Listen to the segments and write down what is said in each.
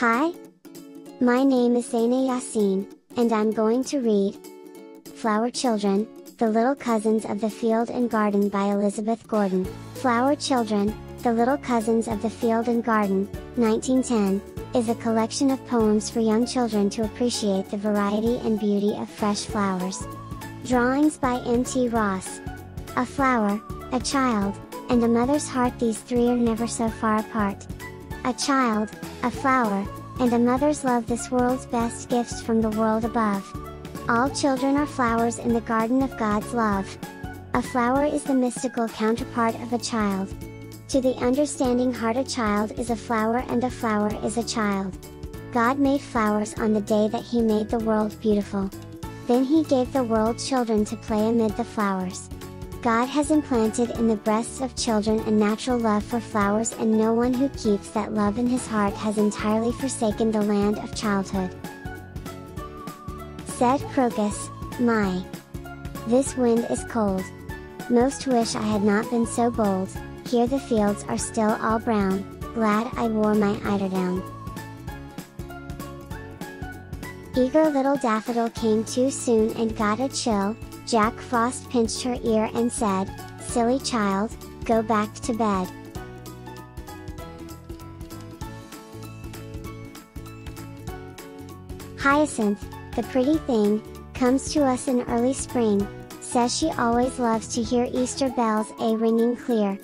Hi, my name is Zaina Yassin, and I'm going to read Flower Children, The Little Cousins of the Field and Garden by Elizabeth Gordon. Flower Children, The Little Cousins of the Field and Garden, 1910, is a collection of poems for young children to appreciate the variety and beauty of fresh flowers. Drawings by M.T. Ross. A flower, a child, and a mother's heart, these three are never so far apart. A child, a flower, and a mother's love, this world's best gifts from the world above. All children are flowers in the garden of God's love. A flower is the mystical counterpart of a child. To the understanding heart, a child is a flower and a flower is a child. God made flowers on the day that He made the world beautiful. Then He gave the world children to play amid the flowers. God has implanted in the breasts of children a natural love for flowers, and no one who keeps that love in his heart has entirely forsaken the land of childhood. Said Crocus, "My! This wind is cold. Most wish I had not been so bold. Here the fields are still all brown, glad I wore my eiderdown." Eager little daffodil came too soon and got a chill. Jack Frost pinched her ear and said, "Silly child, go back to bed." Hyacinth, the pretty thing, comes to us in early spring, says she always loves to hear Easter bells a-ringing clear.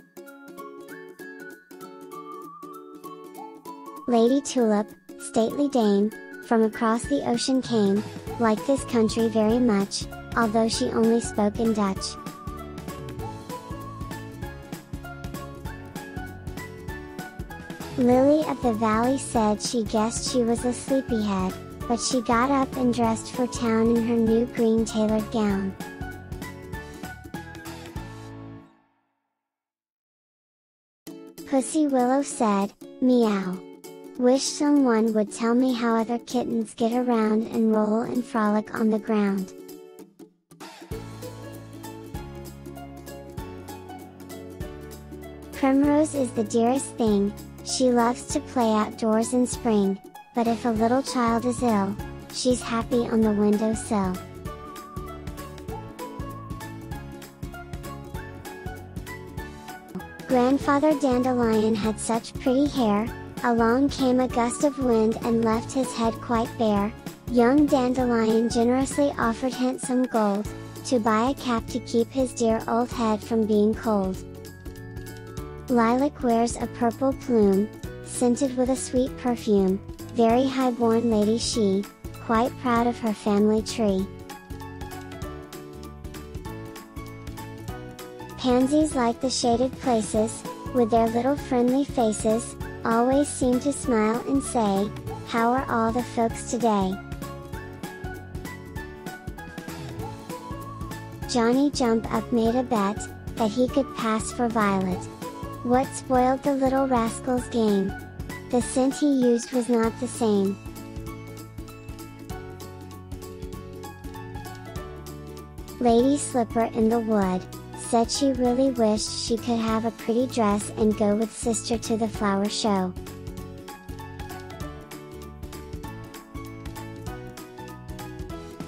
Lady Tulip, stately dame, from across the ocean came, liked this country very much, although she only spoke in Dutch. Lily of the Valley said she guessed she was a sleepyhead, but she got up and dressed for town in her new green tailored gown. Pussy Willow said, "Meow. Wish someone would tell me how other kittens get around and roll and frolic on the ground." Primrose is the dearest thing, she loves to play outdoors in spring, but if a little child is ill, she's happy on the windowsill. Grandfather Dandelion had such pretty hair, along came a gust of wind and left his head quite bare. Young Dandelion generously offered him some gold, to buy a cap to keep his dear old head from being cold. Lilac wears a purple plume, scented with a sweet perfume, very high-born lady she, quite proud of her family tree. Pansies like the shaded places, with their little friendly faces, always seem to smile and say, "How are all the folks today?" Johnny Jump Up made a bet, that he could pass for Violet. What spoiled the little rascal's game? The scent he used was not the same. Lady Slipper in the Wood, said she really wished she could have a pretty dress and go with sister to the flower show.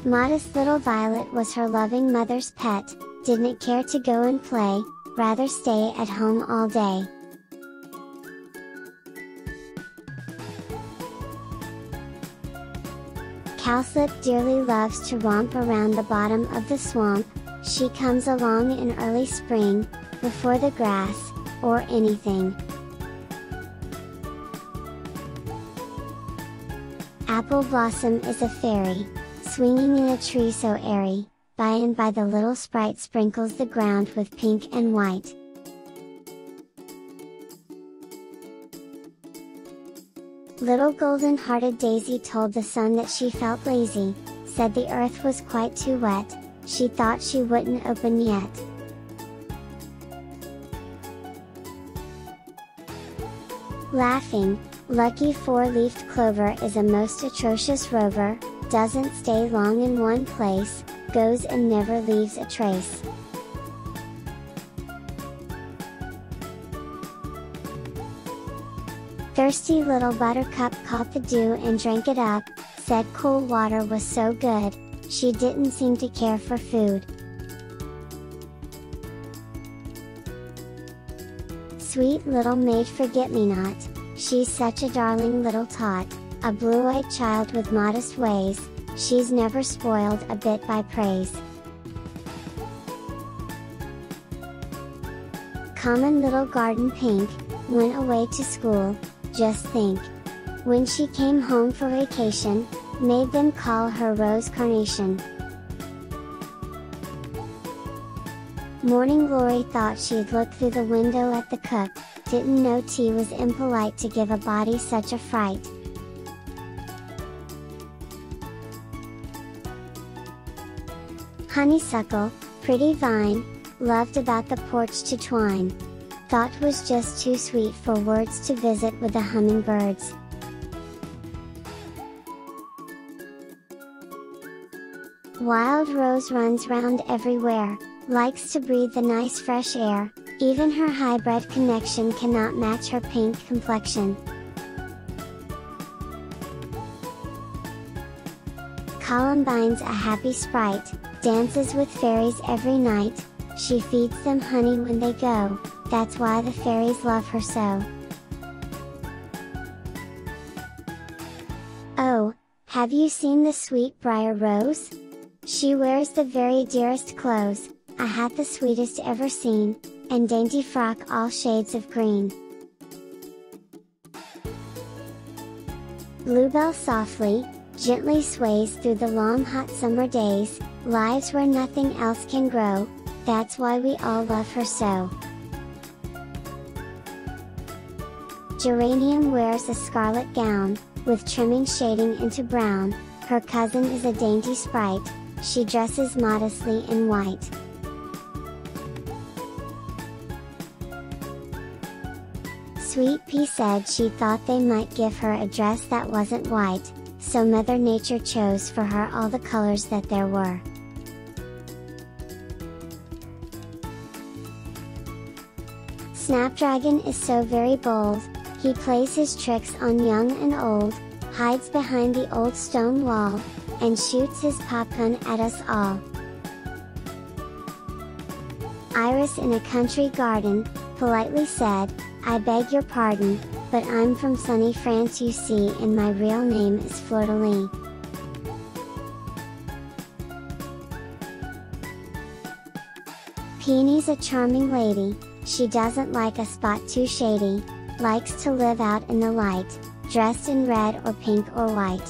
Modest little Violet was her loving mother's pet, didn't care to go and play, rather stay at home all day. Cowslip dearly loves to romp around the bottom of the swamp, she comes along in early spring, before the grass, or anything. Apple Blossom is a fairy, swinging in a tree so airy. By and by the little sprite sprinkles the ground with pink and white. Little golden-hearted Daisy told the sun that she felt lazy, said the earth was quite too wet, she thought she wouldn't open yet. Laughing, lucky four-leafed clover is a most atrocious rover, doesn't stay long in one place, goes and never leaves a trace. Thirsty little buttercup caught the dew and drank it up, said cool water was so good, she didn't seem to care for food. Sweet little maid forget-me-not, she's such a darling little tot, a blue-eyed child with modest ways, she's never spoiled a bit by praise. Common little garden pink, went away to school, just think. When she came home for vacation, made them call her Rose Carnation. Morning Glory thought she'd look through the window at the cook, didn't know tea was impolite to give a body such a fright. Honeysuckle, pretty vine, loved about the porch to twine. Thought was just too sweet for words to visit with the hummingbirds. Wild Rose runs round everywhere, likes to breathe the nice fresh air, even her high-bred connection cannot match her pink complexion. Columbine's a happy sprite, dances with fairies every night, she feeds them honey when they go, that's why the fairies love her so. Oh, have you seen the sweet briar rose? She wears the very dearest clothes, a hat the sweetest ever seen, and dainty frock all shades of green. Bluebell softly, gently sways through the long hot summer days, lives where nothing else can grow, that's why we all love her so. Geranium wears a scarlet gown, with trimming shading into brown, her cousin is a dainty sprite, she dresses modestly in white. Sweet Pea said she thought they might give her a dress that wasn't white, so Mother Nature chose for her all the colors that there were. Snapdragon is so very bold, he plays his tricks on young and old, hides behind the old stone wall, and shoots his popgun at us all. Iris in a country garden, politely said, I beg your pardon, but I'm from sunny France you see and my real name is Fleur-de-Lis. Peony's a charming lady. She doesn't like a spot too shady, likes to live out in the light, dressed in red or pink or white.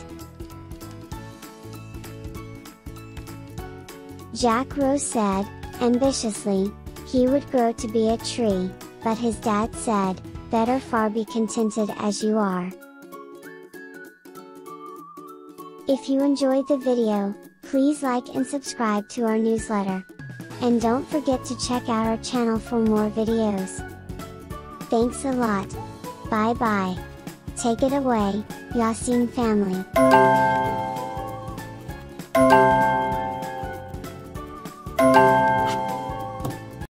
Jack Rose said, ambitiously, he would grow to be a tree, but his dad said, better far be contented as you are. If you enjoyed the video, please like and subscribe to our newsletter. And don't forget to check out our channel for more videos. Thanks a lot. Bye bye. Take it away, Yassin family.